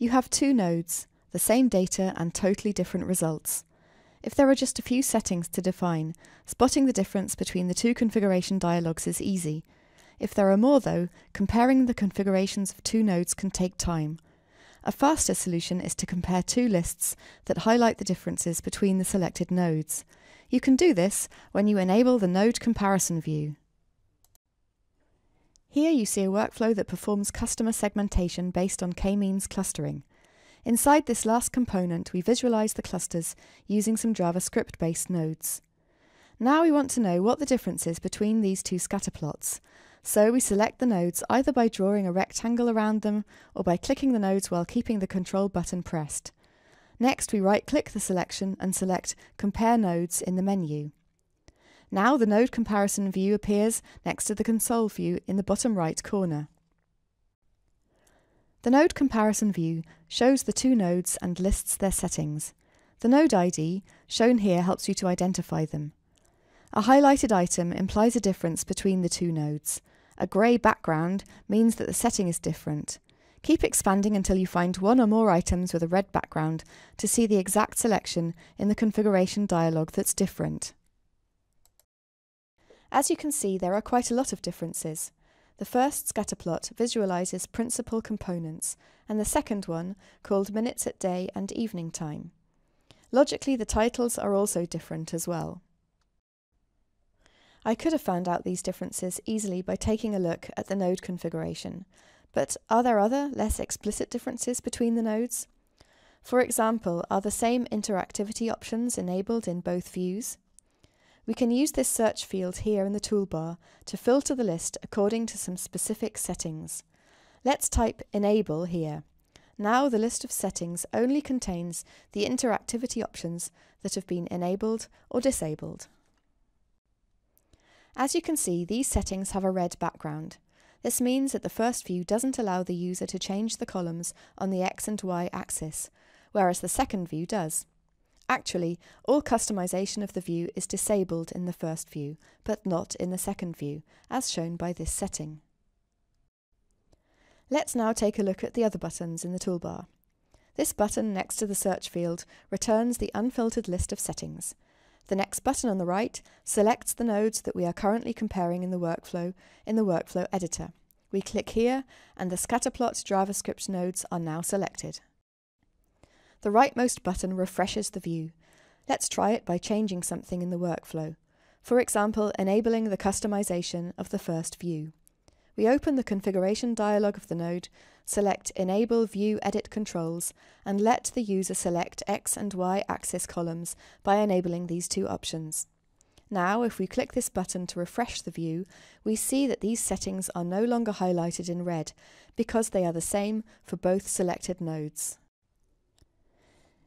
you have two nodes, the same data and totally different results. If there are just a few settings to define, spotting the difference between the two configuration dialogues is easy. If there are more though, comparing the configurations of two nodes can take time. A faster solution is to compare two lists that highlight the differences between the selected nodes. You can do this when you enable the Node Comparison view. Here you see a workflow that performs customer segmentation based on k-means clustering. Inside this last component, we visualize the clusters using some JavaScript-based nodes. Now we want to know what the difference is between these two scatterplots. So we select the nodes either by drawing a rectangle around them or by clicking the nodes while keeping the control button pressed. Next, we right-click the selection and select Compare Nodes in the menu. Now the Node Comparison view appears next to the console view in the bottom right corner. The Node Comparison view shows the two nodes and lists their settings. The node ID, shown here, helps you to identify them. A highlighted item implies a difference between the two nodes. A grey background means that the setting is different. Keep expanding until you find one or more items with a red background to see the exact selection in the configuration dialog that's different. As you can see, there are quite a lot of differences. The first scatterplot visualizes principal components, and the second one, called minutes at day and evening time. Logically, the titles are also different as well. I could have found out these differences easily by taking a look at the node configuration, but are there other, less explicit differences between the nodes? For example, are the same interactivity options enabled in both views? We can use this search field here in the toolbar to filter the list according to some specific settings. Let's type Enable here. Now the list of settings only contains the interactivity options that have been enabled or disabled. As you can see, these settings have a red background. This means that the first view doesn't allow the user to change the columns on the X and Y axis, whereas the second view does. Actually, all customization of the view is disabled in the first view, but not in the second view, as shown by this setting. Let's now take a look at the other buttons in the toolbar. This button next to the search field returns the unfiltered list of settings. The next button on the right selects the nodes that we are currently comparing in the workflow editor. We click here and the scatterplot JavaScript nodes are now selected. The rightmost button refreshes the view. Let's try it by changing something in the workflow. For example, enabling the customization of the first view. We open the configuration dialog of the node, select Enable View Edit Controls, and let the user select X and Y axis columns by enabling these two options. Now, if we click this button to refresh the view, we see that these settings are no longer highlighted in red because they are the same for both selected nodes.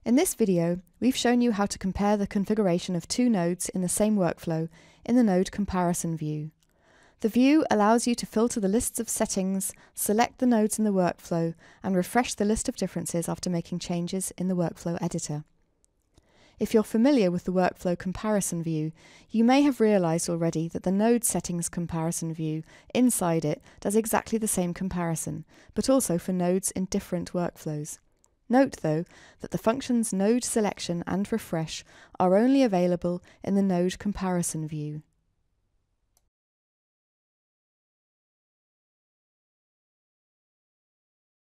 In this video, we've shown you how to compare the configuration of two nodes in the same workflow in the Node Comparison view. The view allows you to filter the lists of settings, select the nodes in the workflow, and refresh the list of differences after making changes in the workflow editor. If you're familiar with the Workflow Comparison view, you may have realized already that the Node Settings Comparison view inside it does exactly the same comparison, but also for nodes in different workflows. Note, though, that the functions Node Selection and Refresh are only available in the Node Comparison view.